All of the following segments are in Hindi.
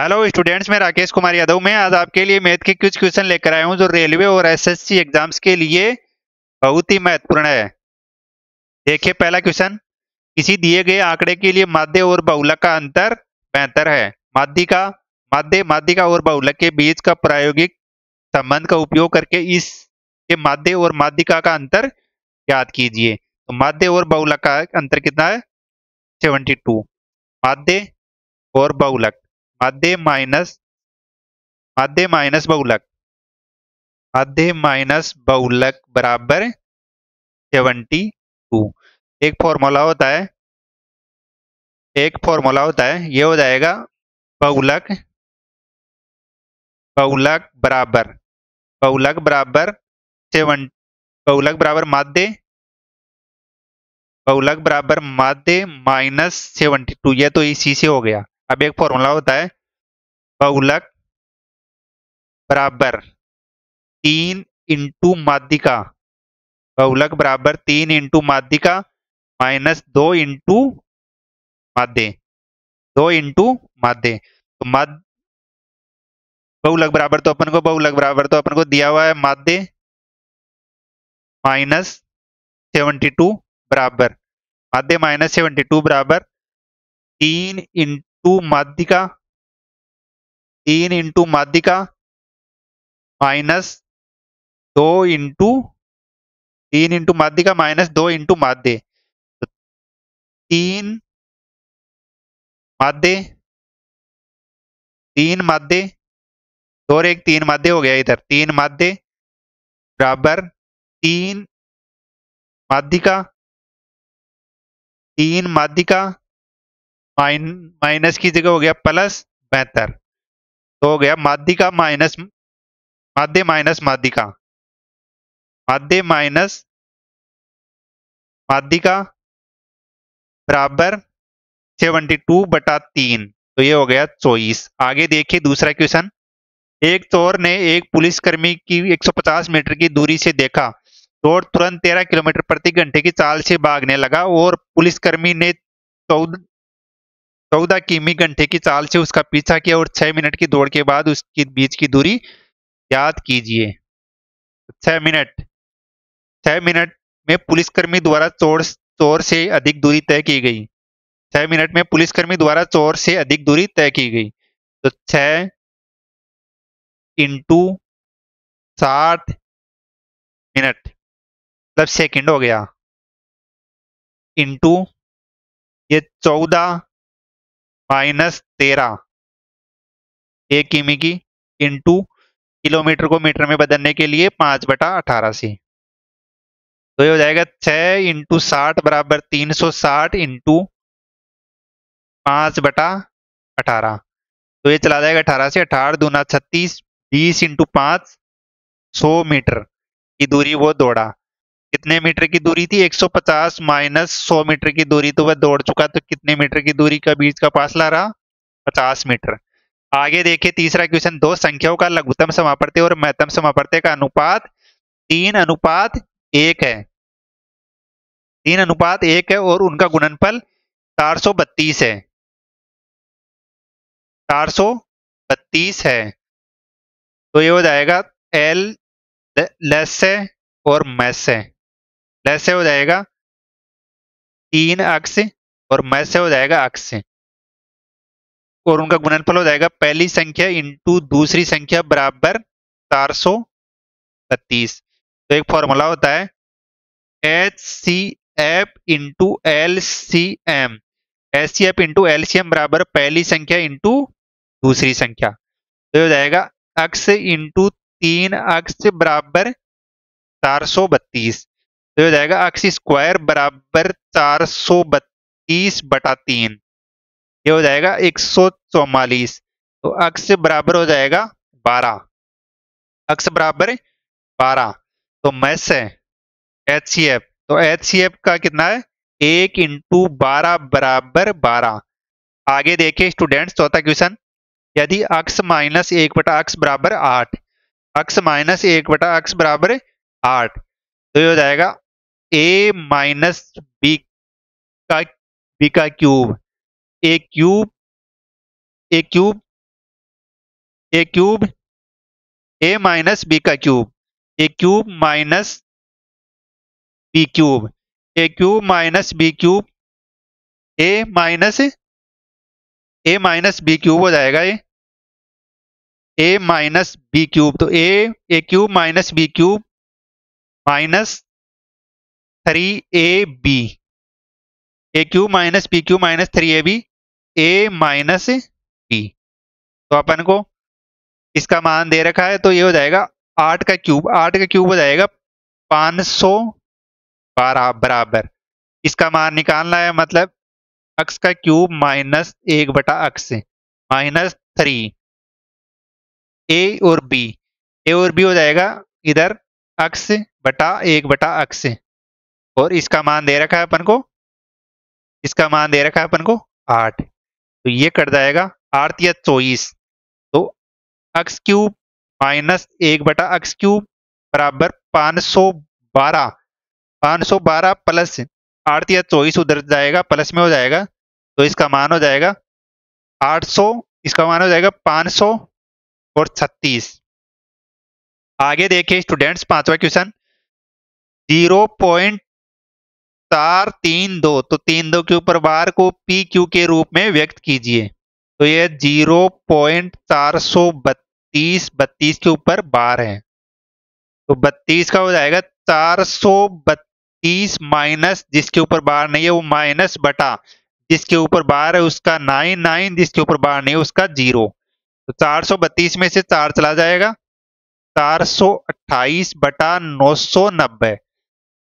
हेलो स्टूडेंट्स, मैं राकेश कुमार यादव। मैं आज आपके लिए मैथ के कुछ क्वेश्चन लेकर आया हूं जो रेलवे और एसएससी एग्जाम्स के लिए बहुत ही महत्वपूर्ण है। देखिए पहला क्वेश्चन, किसी दिए गए आंकड़े के लिए माध्य और बहुलक का अंतर बेहतर है। माध्य और बहुलक के बीच का प्रायोगिक संबंध का उपयोग करके इस के माध्य और माध्यिका का अंतर याद कीजिए। तो माध्य और बहुलक का अंतर कितना है? 72। माध्य और बहुलक, माध्य माइनस बहुलक, बराबर 72। एक फॉर्मूला होता है ये हो जाएगा बहुलक बराबर माध्य माइनस 72। यह तो इसी से हो गया। अब एक फॉर्मूला होता है बहुलक बराबर 3 इंटू माध्यिका माइनस 2 इंटू माध्य। तो बहुलक बराबर तो अपन को दिया हुआ है माध्य माइनस 72 बराबर 3 इंटू माध्यिका माइनस 2 इंटू माध्य। 3 माध्य और एक 3 माध्य हो गया इधर। 3 माध्य बराबर 3 माध्यिका माइनस की जगह हो गया प्लस 72। तो हो गया माध्य माइनस माध्यिका बराबर 72/3। तो ये हो गया 24। आगे देखिए दूसरा क्वेश्चन, एक चोर ने एक पुलिसकर्मी की 150 मीटर की दूरी से देखा। चोर तुरंत 13 किलोमीटर प्रति घंटे की चाल से भागने लगा और पुलिसकर्मी ने 14 किमी घंटे की चाल से उसका पीछा किया और 6 मिनट की दौड़ के बाद उसके बीच की दूरी याद कीजिए। 6 मिनट में पुलिसकर्मी द्वारा चोर से अधिक दूरी तय की गई। 6 मिनट में पुलिसकर्मी द्वारा चोर से अधिक दूरी तय की गई। तो 6 इंटू 60 मिनट मतलब सेकंड हो गया, इंटू ये 14 माइनस 13 एक किमी की, इंटू किलोमीटर को मीटर में बदलने के लिए 5/18 से। तो ये हो जाएगा 6 इंटू 60 बराबर 360 इंटू 5/18। तो ये चला जाएगा 18 से। 18 दूना 36, 20 इंटू 5 100 मीटर की दूरी वो दौड़ा। कितने मीटर की दूरी थी? 150 माइनस 100 मीटर की दूरी। तो वह दौड़ चुका, तो कितने मीटर की दूरी का बीच का फासला रहा? 50 मीटर। आगे देखिए तीसरा क्वेश्चन, दो संख्याओं का लघुत्तम समापर्त्य और महत्तम समापर्त्य का अनुपात 3:1 है। 3:1 है और उनका गुणनफल 432 है। 432 है। तो ये हो जाएगा एल लेस है और मैस से। लेस से हो जाएगा 3 अक्ष और मैस से हो जाएगा अक्ष, और उनका गुणनफल हो जाएगा पहली संख्या इंटू दूसरी संख्या बराबर 432। तो एक फॉर्मूला होता है HCF into LCM। HCF into LCM बराबर पहली संख्या इंटू दूसरी संख्या। तो हो जाएगा अक्ष इंटू 3 अक्ष बराबर 432। तो हो जाएगा अक्स स्क्वायर बराबर 432/3। ये हो जाएगा 144। तो अक्स बराबर हो जाएगा 12, अक्स बराबर 12। तो मैस है HCF, तो HCF का कितना है? 1 इंटू 12 बराबर 12। आगे देखिए स्टूडेंट्स चौथा क्वेश्चन, यदि अक्स माइनस 1/अक्स बराबर 8, अक्स माइनस 1/अक्स बराबर 8। तो ये हो जाएगा a माइनस b का cube, a cube A cube A minus B का क्यूब, ए क्यूब माइनस बी क्यूब, ए क्यूब माइनस बी क्यूब, ए माइनस बी क्यूब हो जाएगा ए माइनस बी क्यूब। तो a cube minus B cube minus 3ab, a cube minus B cube minus 3ab a minus B. तो अपन को इसका मान दे रखा है, तो ये हो जाएगा 8 का क्यूब हो जाएगा 512 बराबर। इसका मान निकालना है, मतलब x का cube minus 1/x minus 3 a और b, a और b हो जाएगा इधर x बटा 1/x। और इसका मान दे रखा है अपन को 8, तो ये कट जाएगा 8 या 24। तो x cube minus 1/x cube बराबर 512, 512 प्लस 8 या 24 उधर जाएगा प्लस में हो जाएगा, तो इसका मान हो जाएगा 800, इसका मान हो जाएगा 536। आगे देखिए स्टूडेंट्स, 5वां क्वेश्चन 0.432, तो 32 के ऊपर बार को पी क्यू के रूप में व्यक्त कीजिए। तो ये 0.432, 32 के ऊपर बार है, तो 32 का हो जाएगा 432 माइनस जिसके ऊपर बार नहीं है वो माइनस बटा जिसके ऊपर बार है उसका 9, जिसके ऊपर बार नहीं है उसका 0। तो 432 में से 4 चला जाएगा, 428 बटा 990,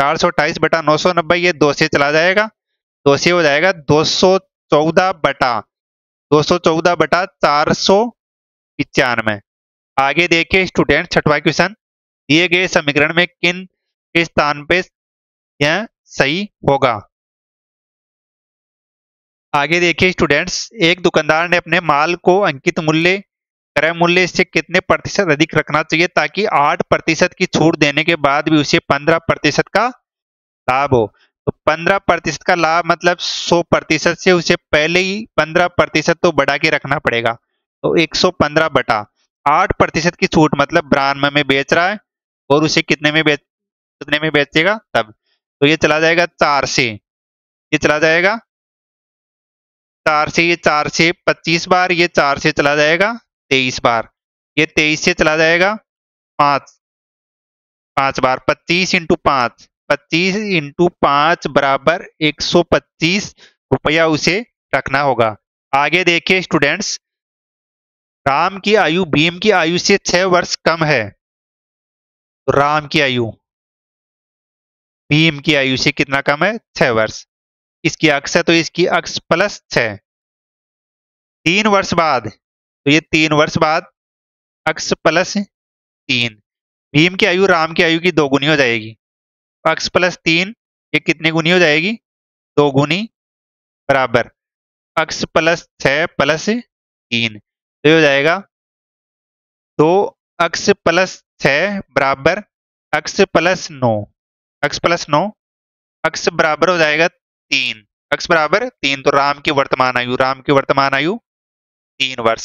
428 बटा 990, ये 2 से चला जाएगा, 2 से हो जाएगा 214 बटा 495। आगे देखिए स्टूडेंट 6वां क्वेश्चन, दिए गए समीकरण में किस स्थान पे यह सही होगा। आगे देखिए स्टूडेंट्स, एक दुकानदार ने अपने माल को अंकित मूल्य क्रय मूल्य से कितने प्रतिशत अधिक रखना चाहिए ताकि 8% की छूट देने के बाद भी उसे 15% का लाभ हो। तो 15% का लाभ मतलब 100% से उसे पहले ही 15% तो बढ़ा के रखना पड़ेगा। तो 115 बटा 8% की छूट मतलब 92 में बेच रहा है और उसे कितने में बेचेगा तब। तो ये चला जाएगा 4 से 25 बार, ये 4 से चला जाएगा 23 बार, ये 23 से चला जाएगा 5 बार, 25 इंटू 5 बराबर 125 रुपया उसे रखना होगा। आगे देखिए स्टूडेंट्स, राम की आयु भीम की आयु से 6 वर्ष कम है, तो राम की आयु भीम की आयु से कितना कम है? 6 वर्ष। इसकी अक्ष है तो इसकी अक्ष प्लस 6। 3 वर्ष बाद, तो ये 3 वर्ष बाद अक्ष प्लस 3। भीम की आयु राम की आयु की 2 गुनी हो जाएगी, अक्ष प्लस 3 ये कितने गुनी हो जाएगी? 2 गुनी बराबर अक्ष प्लस 6 प्लस 3। तो ये हो जाएगा 2 अक्ष प्लस 6 बराबर अक्ष प्लस 9, अक्ष बराबर हो जाएगा 3, अक्ष बराबर 3। तो राम की वर्तमान आयु 3 वर्ष।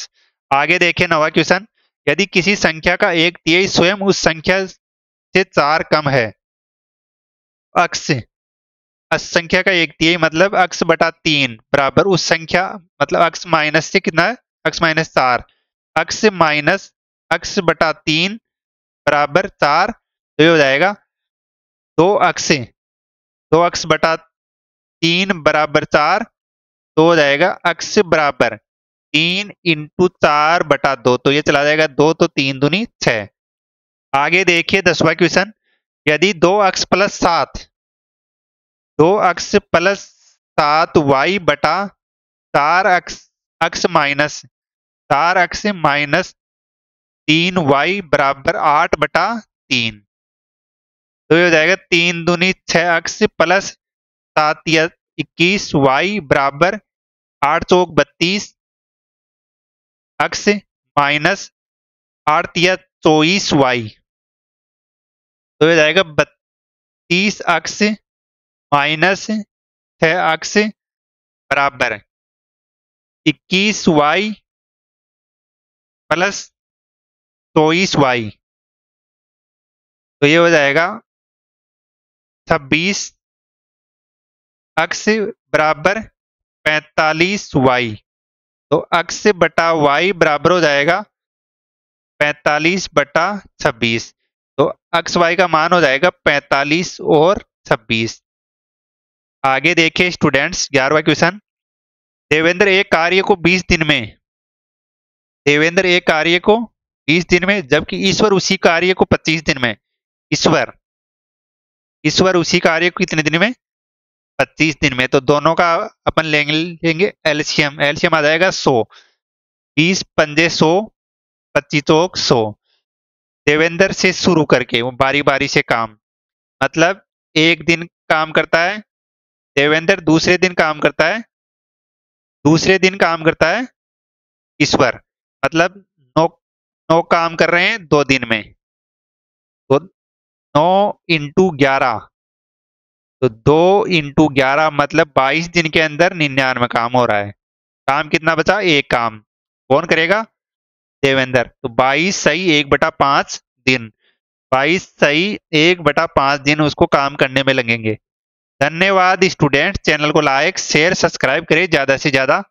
आगे देखें 9वां क्वेश्चन, यदि किसी संख्या का 1/3 स्वयं उस संख्या से 4 कम है, अक्ष संख्या का 1/3 मतलब अक्ष बटा 3 बराबर उस संख्या मतलब अक्ष माइनस से कितना है? अक्ष माइनस 4, अक्ष माइनस अक्ष बटा 3 बराबर 4। तो ये हो जाएगा 2 अक्ष बटा 3 बराबर 4। तो हो जाएगा अक्ष बराबर 3 इंटू 4 बटा 2, तो ये चला जाएगा 2, तो 3 दूनी 6। आगे देखिए 10वां क्वेश्चन, यदि 2 अक्ष प्लस 7 वाई बटा 4 अक्ष माइनस 3 वाई बराबर 8 बटा 3। तो ये हो जाएगा 3 दूनी 6 अक्ष प्लस 7 या 21 वाई बराबर 8 चौक 32 अक्ष माइनस 8 या 24 वाई। तो ये जाएगा 32 अक्ष माइनस 6 अक्ष बराबर 21 वाई प्लस 24y, तो ये हो जाएगा 26x बराबर 45y, तो x बटा y बराबर हो जाएगा 45 बटा 26, तो x y का मान हो जाएगा 45 और 26। आगे देखिए स्टूडेंट्स 11वां क्वेश्चन, देवेंद्र एक कार्य को 20 दिन में, देवेंद्र एक कार्य को 20 दिन में जबकि ईश्वर उसी कार्य को 25 दिन में, ईश्वर उसी कार्य को कितने दिन में, 25 दिन में, तो दोनों का अपन लेंगे एलसीएम, एलसीएम आ जाएगा 100, 20 पंजे 100, 25 चौक 100। देवेंद्र से शुरू करके वो बारी बारी से काम, मतलब एक दिन काम करता है देवेंद्र, दूसरे दिन काम करता है, दूसरे दिन काम करता है ईश्वर, मतलब 9 काम कर रहे हैं 2 दिन में, तो 9 × 11, तो 2 × 11 मतलब 22 दिन के अंदर 99 काम हो रहा है, काम कितना बचा, 1 काम, कौन करेगा, देवेंद्र, तो 22 सही 1 बटा 5 दिन उसको काम करने में लगेंगे। धन्यवाद स्टूडेंट, चैनल को लाइक शेयर सब्सक्राइब करें, ज्यादा से ज्यादा।